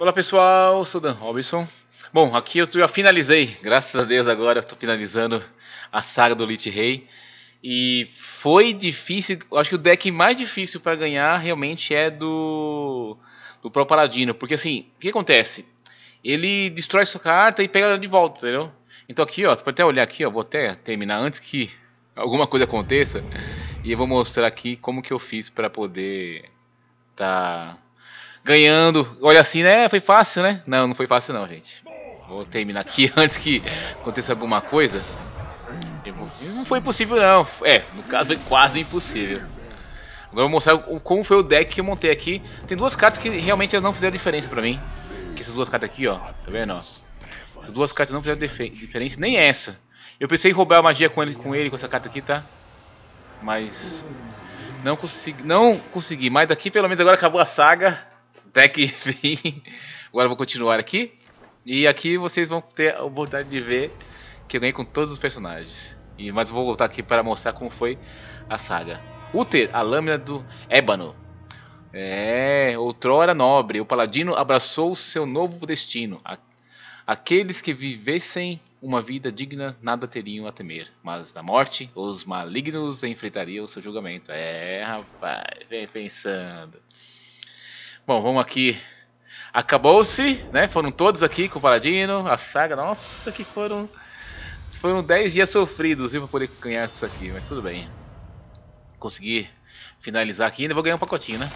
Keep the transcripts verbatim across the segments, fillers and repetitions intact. Olá pessoal, eu sou Dan Robson. Bom, aqui eu já finalizei, graças a Deus agora eu estou finalizando a saga do Lich Rei. E foi difícil, acho que o deck mais difícil para ganhar realmente é do, do Pro Paladino. Porque assim, o que acontece? Ele destrói sua carta e pega ela de volta, entendeu? Então aqui ó, você pode até olhar aqui ó, vou até terminar antes que alguma coisa aconteça. E eu vou mostrar aqui como que eu fiz para poder tá ganhando. Olha assim, né? Foi fácil, né? Não, não foi fácil não, gente. Vou terminar aqui antes que aconteça alguma coisa. Eu vou... Não foi impossível não. É, no caso foi quase impossível. Agora eu vou mostrar como foi o deck que eu montei aqui. Tem duas cartas que realmente elas não fizeram diferença pra mim. Que essas duas cartas aqui, ó. Tá vendo, ó? Essas duas cartas não fizeram diferença, nem essa. Eu pensei em roubar a magia com ele, com ele, com essa carta aqui, tá? Mas não consegui, não consegui. Mas daqui pelo menos agora acabou a saga. Até que enfim. Agora eu vou continuar aqui. E aqui vocês vão ter a oportunidade de ver que eu ganhei com todos os personagens. E, mas eu vou voltar aqui para mostrar como foi a saga. Uther, a lâmina do ébano. É, outrora nobre, o paladino abraçou seu novo destino. Aqueles que vivessem uma vida digna nada teriam a temer, mas na morte os malignos enfrentariam o seu julgamento. É, rapaz, vem pensando. Bom, vamos aqui. Acabou-se, né? Foram todos aqui com o Paladino, a saga. Nossa, que foram foram dez dias sofridos para poder ganhar isso aqui, mas tudo bem. Consegui finalizar aqui, ainda vou ganhar um pacotinho, né?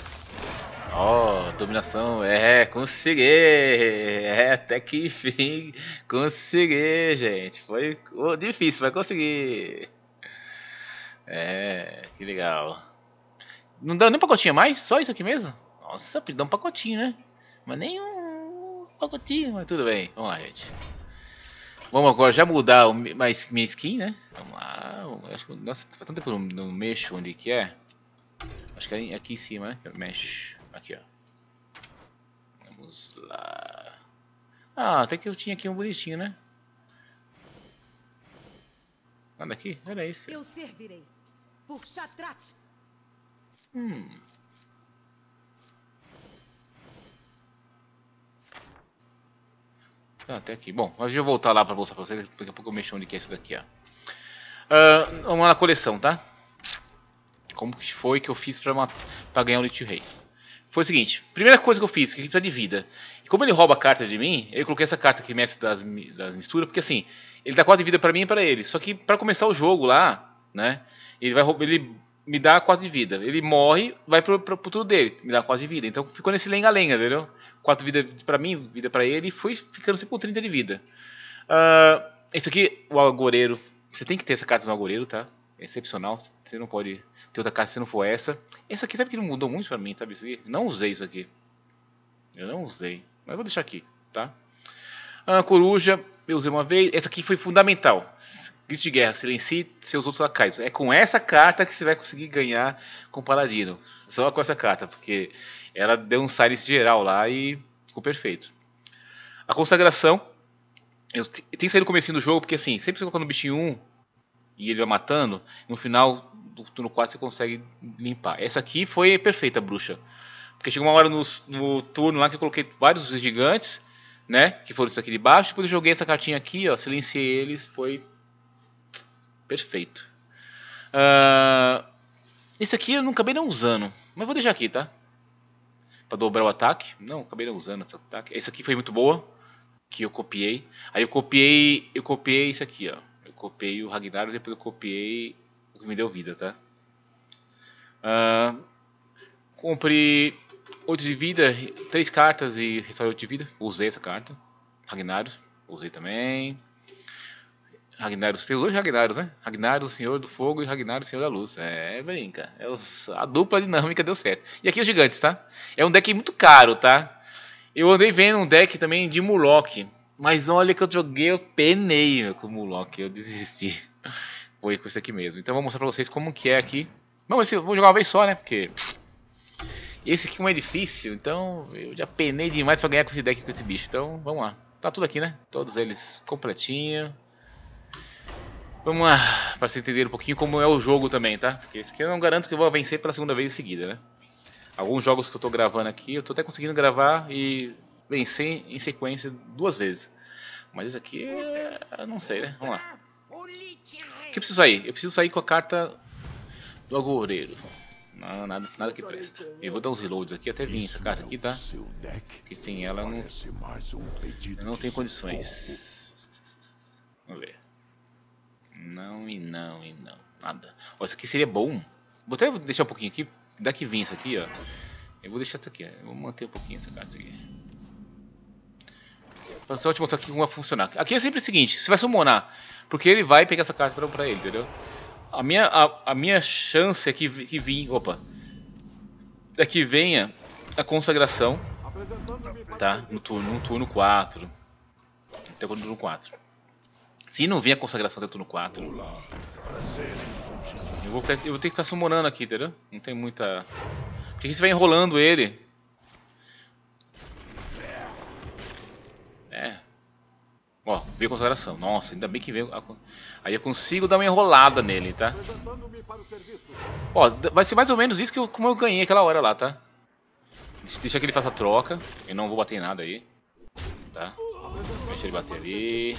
Ó, oh, dominação, é, consegui, é, até que enfim, consegui, gente, foi oh, difícil, mas consegui, é, que legal, não dá nem um pacotinho a mais, só isso aqui mesmo? Nossa, podia dar um pacotinho, né, mas nem um pacotinho, mas tudo bem, vamos lá, gente, vamos agora já mudar o, mais, minha skin, né, vamos lá, acho que, nossa, faz tanto tempo que eu não mexo onde que é, acho que é aqui em cima, né, eu mexo. Aqui, ó. Vamos lá. Ah, até que eu tinha aqui um bonitinho, né? Olha aqui, olha isso. Eu servirei por Chatrat. Hum. Tá, até aqui. Bom, mas deixa eu voltar lá pra mostrar pra vocês. Daqui a pouco eu mexo onde que é isso daqui, ó. Uh, vamos lá na coleção, tá? Como que foi que eu fiz pra, pra ganhar o Lich Rei? Foi o seguinte, primeira coisa que eu fiz, que ele precisa de vida. E como ele rouba a carta de mim, eu coloquei essa carta aqui, mestre das, das misturas, porque assim, ele dá quatro de vida pra mim e pra ele. Só que pra começar o jogo lá, né, ele, vai, ele me dá quatro de vida. Ele morre, vai pro, pro, pro tudo dele, me dá quatro de vida. Então ficou nesse lenga-lenga, entendeu? quatro de vida pra mim, vida pra ele, e fui ficando sempre com trinta de vida. Uh, esse aqui, o Agoureiro. Você tem que ter essa carta no Agoureiro, tá? Excepcional, você não pode ter outra carta se não for essa. Essa aqui, sabe que não mudou muito pra mim, sabe? Não usei isso aqui. Eu não usei, mas vou deixar aqui, tá? A coruja, eu usei uma vez. Essa aqui foi fundamental. Grito de guerra, silencie seus outros lacaios. É com essa carta que você vai conseguir ganhar com o Paladino. Só com essa carta, porque ela deu um silence geral lá e ficou perfeito. A consagração, eu tenho que sair no comecinho do jogo, porque assim, sempre você colocando no bichinho um... E ele vai matando, no final do turno quatro você consegue limpar. Essa aqui foi perfeita, bruxa. Porque chegou uma hora no, no turno lá que eu coloquei vários gigantes, né? Que foram esses aqui de baixo. Depois eu joguei essa cartinha aqui, ó. Silenciei eles, foi perfeito. Uh, esse aqui eu não acabei não usando, mas vou deixar aqui, tá? Pra dobrar o ataque. Não, acabei não usando esse ataque. Essa aqui foi muito boa, que eu copiei. Aí eu copiei, eu copiei isso aqui, ó. Copiei o Ragnaros e depois eu copiei o que me deu vida, tá? Uh, comprei oito de vida, três cartas e restaurei oito de vida. Usei essa carta. Ragnaros, usei também. Ragnaros, tem os dois Ragnaros, né? Ragnaros, Senhor do Fogo e Ragnaros, Senhor da Luz. É, brinca. É os, a dupla dinâmica deu certo. E aqui os gigantes, tá? É um deck muito caro, tá? Eu andei vendo um deck também de Murloc. Mas olha que eu joguei, eu penei meu, com o Murloc, eu desisti. Foi com isso aqui mesmo. Então eu vou mostrar pra vocês como que é aqui. Não, esse eu vou jogar uma vez só, né? Porque esse aqui não é difícil, então eu já penei demais pra ganhar com esse deck, com esse bicho. Então vamos lá. Tá tudo aqui, né? Todos eles completinho. Vamos lá, pra vocês entenderem um pouquinho como é o jogo também, tá? Porque esse aqui eu não garanto que eu vou vencer pela segunda vez em seguida, né? Alguns jogos que eu tô gravando aqui, eu tô até conseguindo gravar e... vencer em sequência duas vezes. Mas isso aqui é... eu não sei, né? Vamos lá. O que eu preciso sair? Eu preciso sair com a carta do Agoureiro. Não, nada, nada que presta. Eu vou dar uns reloads aqui até vir essa carta aqui, tá? Porque sem ela eu não, eu não tenho condições. Vamos ver. Não e não e não. Nada. Ó, isso aqui seria bom. Vou até deixar um pouquinho aqui. Dá que vem isso aqui, ó. Eu vou deixar isso aqui, ó. Eu vou manter um pouquinho essa carta aqui. Só te mostrar aqui como vai funcionar. Aqui é sempre o seguinte, você vai summonar, porque ele vai pegar essa carta pra, pra ele, entendeu? A minha, a, a minha chance é que, que vim, opa, é que venha a consagração, tá? No turno, no turno quatro, até quando turno quatro. Se não vier a consagração até turno quatro, eu vou, eu vou ter que ficar summonando aqui, entendeu? Não tem muita... Porque aqui você vai enrolando ele. É. Ó, veio a consagração. Nossa, ainda bem que veio. A... Aí eu consigo dar uma enrolada nele, tá? Ó, vai ser mais ou menos isso que eu, como eu ganhei aquela hora lá, tá? Deixa que ele faça a troca. Eu não vou bater em nada aí. Tá? Deixa ele bater ali.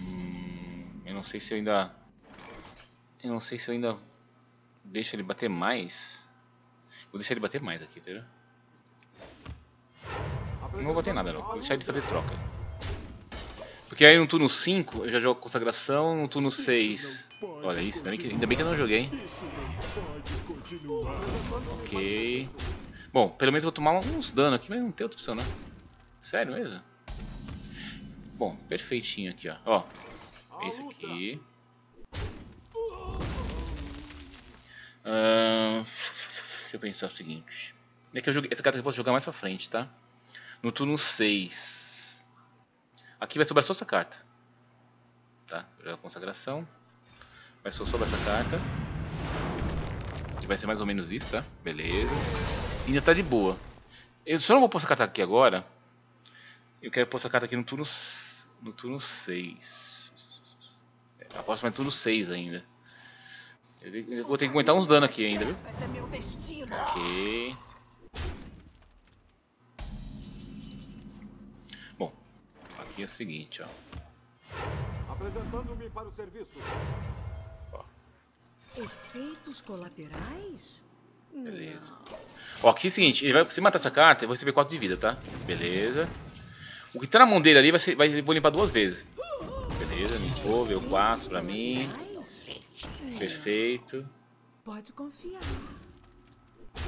Hum, eu não sei se eu ainda... Eu não sei se eu ainda... Deixa ele bater mais. Vou deixar ele bater mais aqui, entendeu? Não vou bater nada, não. Vou deixar ele fazer troca. Porque aí no turno cinco eu já jogo consagração, no turno seis... Olha isso, ainda bem que, ainda bem que eu não joguei, hein? Ok... Bom, pelo menos eu vou tomar uns danos aqui, mas não tem outra opção, né? Sério mesmo? Bom, perfeitinho aqui, ó. Ó, esse aqui... Uh, deixa eu pensar o seguinte... É que eu joguei, essa carta eu posso jogar mais pra frente, tá? No turno seis. Aqui vai sobrar só essa carta. Tá? Já consagração. Vai só sobrar essa carta. Que vai ser mais ou menos isso, tá? Beleza. E ainda tá de boa. Eu só não vou pôr essa carta aqui agora. Eu quero pôr essa carta aqui no turno. No turno seis. A próxima é turno seis ainda. Eu vou ter que aguentar uns danos aqui ainda, viu? Ok. Aqui é o seguinte, ó. Apresentando-me para o serviço. Ó. Efeitos colaterais? Beleza. Ó, aqui é o seguinte, ele vai, se matar essa carta, eu vou receber quatro de vida, tá? Beleza. O que tá na mão dele ali vai ser, vai, eu vou limpar duas vezes. Beleza, limpou, veio quatro pra mim. Perfeito. Pode confiar.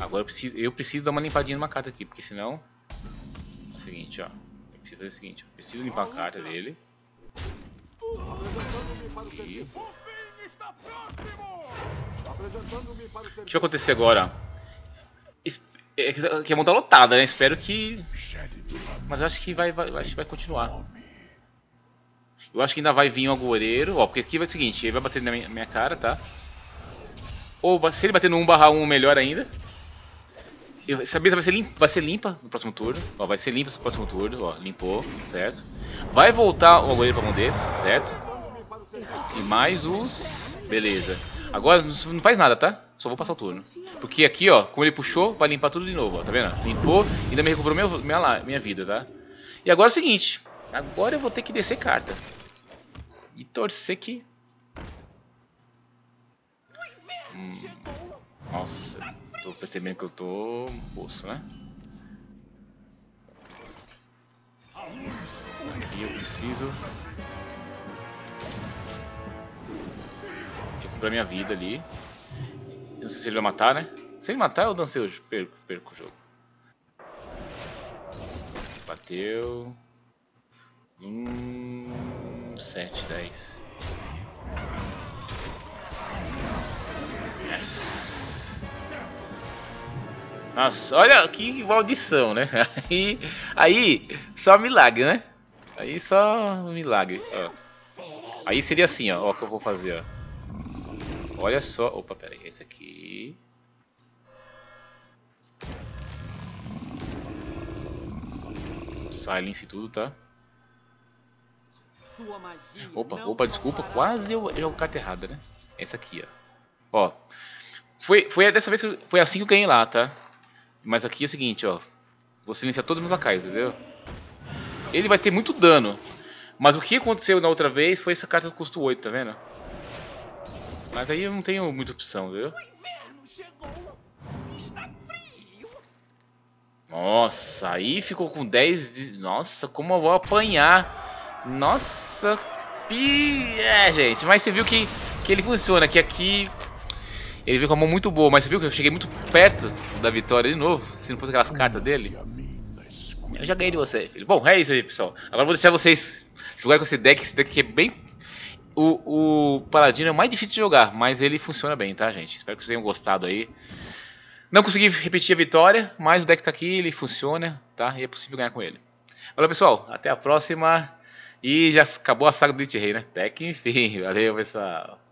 Agora eu preciso, eu preciso dar uma limpadinha numa carta aqui, porque senão é o seguinte, ó. Preciso fazer o seguinte, eu preciso limpar a carta dele. E... O que vai acontecer agora? É que a mão tá lotada, né? Espero que... Mas eu acho que vai, vai, acho que vai continuar. Eu acho que ainda vai vir um agoureiro. Ó, porque aqui vai ser o seguinte, ele vai bater na minha cara, tá? Ou se ele bater no um barra um, melhor ainda. Essa mesa vai ser limpa, vai ser limpa no próximo turno, ó, vai ser limpa no próximo turno, ó, limpou, certo? Vai voltar o agoureiro pra mão dele, certo? E mais os... Beleza. Agora não faz nada, tá? Só vou passar o turno. Porque aqui, ó, como ele puxou, vai limpar tudo de novo, ó, tá vendo? Limpou, ainda me recuperou minha, minha, minha vida, tá? E agora é o seguinte, agora eu vou ter que descer carta. E torcer que... Hum, nossa... Tô percebendo que eu tô moço, né? Aqui eu preciso recuperar minha vida ali. Eu não sei se ele vai matar, né? Se ele matar, eu dancei hoje. Perco, perco o jogo. Bateu. Hum, sete, dez. Yes! Nossa, olha que maldição, né? Aí, aí só milagre, né? Aí só milagre. Ó. Aí seria assim, ó, ó, o que eu vou fazer, ó. Olha só, opa, pera aí, esse aqui. Silence e tudo, tá? Opa, opa, desculpa, quase eu jogo carta errada, né? Essa aqui, ó. Ó, foi, foi dessa vez que eu, foi assim que eu ganhei lá, tá? Mas aqui é o seguinte, ó. Vou silenciar todos os meus lacaios, entendeu? Ele vai ter muito dano. Mas o que aconteceu na outra vez foi essa carta do custo oito, tá vendo? Mas aí eu não tenho muita opção, entendeu? Nossa, aí ficou com dez de... Nossa, como eu vou apanhar. Nossa, pi... É, gente, mas você viu que, que ele funciona, que aqui... Ele veio com a mão muito boa, mas você viu que eu cheguei muito perto da vitória de novo. Se não fosse aquelas cartas dele, eu já ganhei de você, filho. Bom, é isso aí, pessoal. Agora eu vou deixar vocês jogarem com esse deck. Esse deck aqui é bem... O, o Paladino é o mais difícil de jogar, mas ele funciona bem, tá, gente? Espero que vocês tenham gostado aí. Não consegui repetir a vitória, mas o deck tá aqui, ele funciona, tá? E é possível ganhar com ele. Valeu, pessoal. Até a próxima. E já acabou a saga do Lich Rei, né? Até que enfim. Valeu, pessoal.